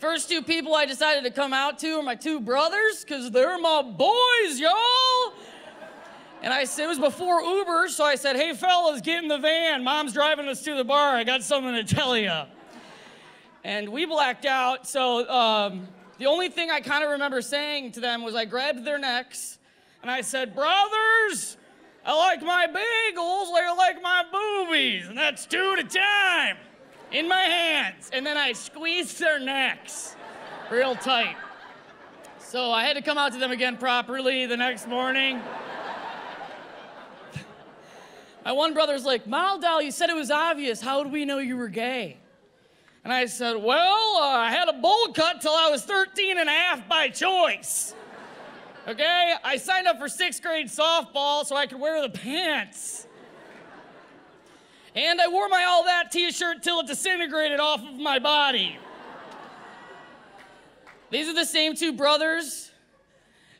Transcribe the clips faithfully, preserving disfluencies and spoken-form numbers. First two people I decided to come out to are my two brothers, because they're my boys, y'all. And I said, it was before Uber, so I said, hey, fellas, get in the van. Mom's driving us to the bar. I got something to tell you. And we blacked out, so um, the only thing I kind of remember saying to them was I grabbed their necks, and I said, brothers, I like my bagels, I like my boobies, and that's two at a time in my hands. And then I squeezed their necks real tight. So I had to come out to them again properly the next morning. My one brother's like, Maldal, you said it was obvious. How did we know you were gay? And I said, well, uh, I had a bowl cut till I was thirteen and a half by choice. Okay, I signed up for sixth grade softball so I could wear the pants. And I wore my All That t-shirt till it disintegrated off of my body. These are the same two brothers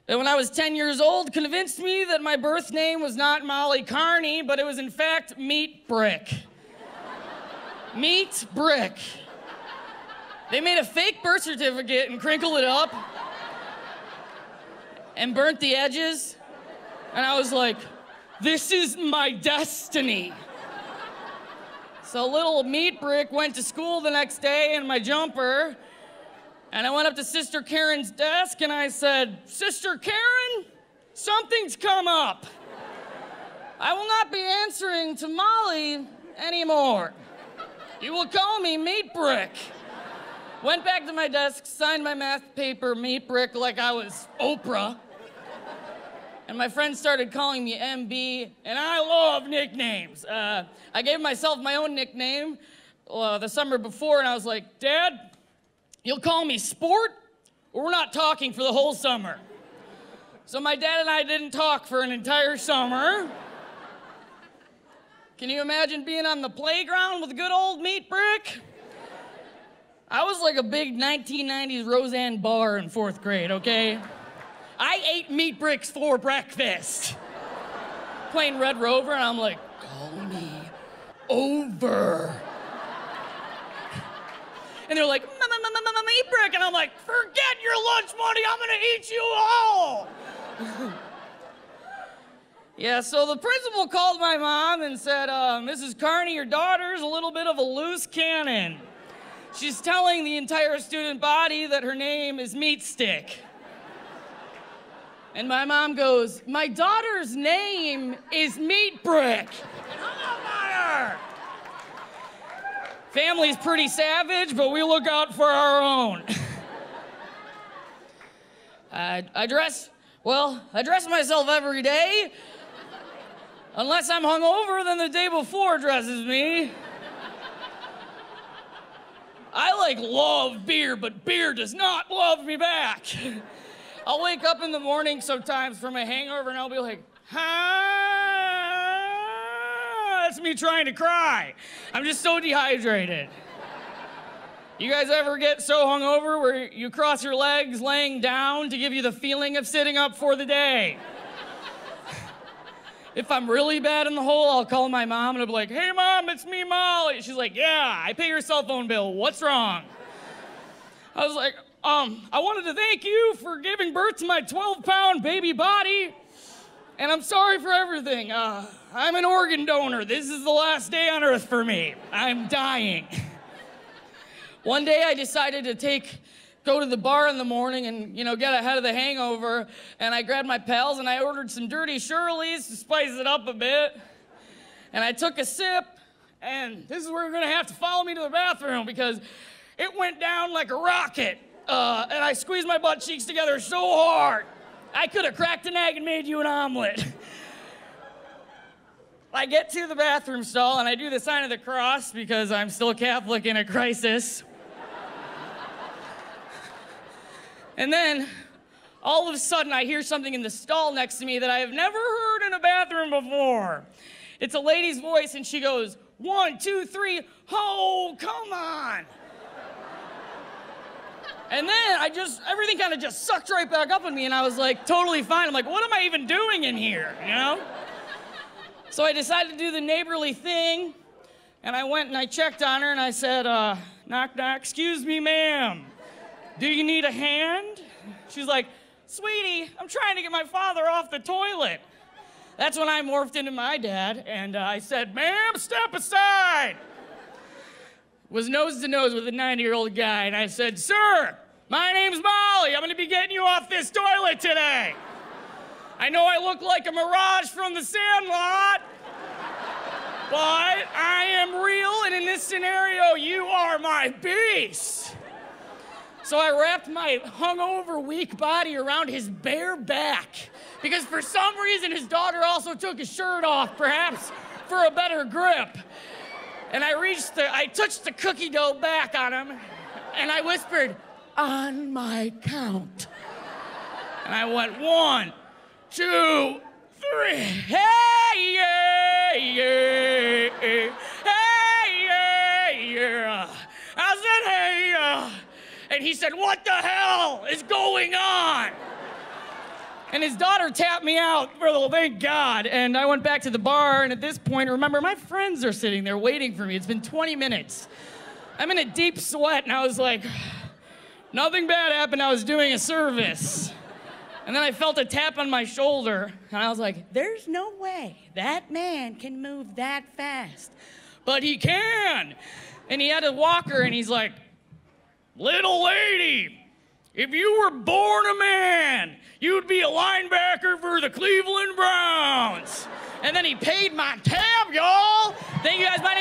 that when I was ten years old convinced me that my birth name was not Molly Kearney, but it was in fact Meat Brick. Meat Brick. They made a fake birth certificate and crinkled it up and burnt the edges. And I was like, this is my destiny. So little Meat Brick went to school the next day in my jumper. And I went up to Sister Karen's desk and I said, Sister Karen, something's come up. I will not be answering to Molly anymore. You will call me Meat Brick. Went back to my desk, signed my math paper Meat Brick like I was Oprah. And my friends started calling me M B, and I love nicknames. Uh, I gave myself my own nickname uh, the summer before, and I was like, Dad, you'll call me Sport, or we're not talking for the whole summer. So my dad and I didn't talk for an entire summer. Can you imagine being on the playground with good old Meat Brick? I was like a big nineteen nineties Roseanne Barr in fourth grade, okay? I ate Meat Bricks for breakfast. Playing Red Rover, and I'm like, call me over. And they're like, Meat Brick, and I'm like, forget your lunch money, I'm gonna eat you all. Yeah, so the principal called my mom and said, uh, Missus Kearney, your daughter's a little bit of a loose cannon. She's telling the entire student body that her name is Meat Stick. And my mom goes, my daughter's name is Meat Brick. And I'm on fire. Family's pretty savage, but we look out for our own. I, I dress, well, I dress myself every day. Unless I'm hungover, then the day before dresses me. I like love beer, but beer does not love me back. I'll wake up in the morning sometimes from a hangover and I'll be like, ah, that's me trying to cry. I'm just so dehydrated. You guys ever get so hungover where you cross your legs laying down to give you the feeling of sitting up for the day? If I'm really bad in the hole, I'll call my mom and I'll be like, hey mom, it's me, Molly. She's like, yeah, I pay your cell phone bill. What's wrong? I was like, um, I wanted to thank you for giving birth to my twelve pound baby body. And I'm sorry for everything. Uh, I'm an organ donor. This is the last day on earth for me. I'm dying. One day I decided to take go to the bar in the morning and, you know, get ahead of the hangover. And I grabbed my pals and I ordered some Dirty Shirley's to spice it up a bit. And I took a sip, and this is where you're gonna have to follow me to the bathroom because it went down like a rocket. Uh, and I squeezed my butt cheeks together so hard, I could have cracked an egg and made you an omelet. I get to the bathroom stall and I do the sign of the cross because I'm still Catholic in a crisis. And then, all of a sudden, I hear something in the stall next to me that I have never heard in a bathroom before. It's a lady's voice, and she goes, one, two, three, ho, come on. And then I just, everything kind of just sucked right back up on me, and I was like, totally fine. I'm like, what am I even doing in here, you know? So I decided to do the neighborly thing, and I went and I checked on her, and I said, uh, knock, knock, excuse me, ma'am. do you need a hand? She's like, sweetie, I'm trying to get my father off the toilet. That's when I morphed into my dad, and uh, I said, ma'am, step aside. Was nose to nose with a ninety-year-old guy, and I said, sir, my name's Molly. I'm gonna be getting you off this toilet today. I know I look like a mirage from the Sandlot, but I am real, and in this scenario, you are my beast. So I wrapped my hungover, weak body around his bare back, because for some reason, his daughter also took his shirt off, perhaps for a better grip. And I reached the, I touched the cookie dough back on him, and I whispered, on my count. And I went, one, two, three. Hey, yeah, yeah. Hey, yeah, yeah. I said, hey, yeah. And he said, what the hell is going on? And his daughter tapped me out, well, thank God. And I went back to the bar, and at this point, remember, my friends are sitting there waiting for me. It's been twenty minutes. I'm in a deep sweat, and I was like, nothing bad happened, I was doing a service. And then I felt a tap on my shoulder, and I was like, there's no way that man can move that fast. But he can! And he had a walker, and he's like, little lady, if you were born a man, you'd be a linebacker for the Cleveland Browns. And then he paid my tab, y'all. Thank you guys. My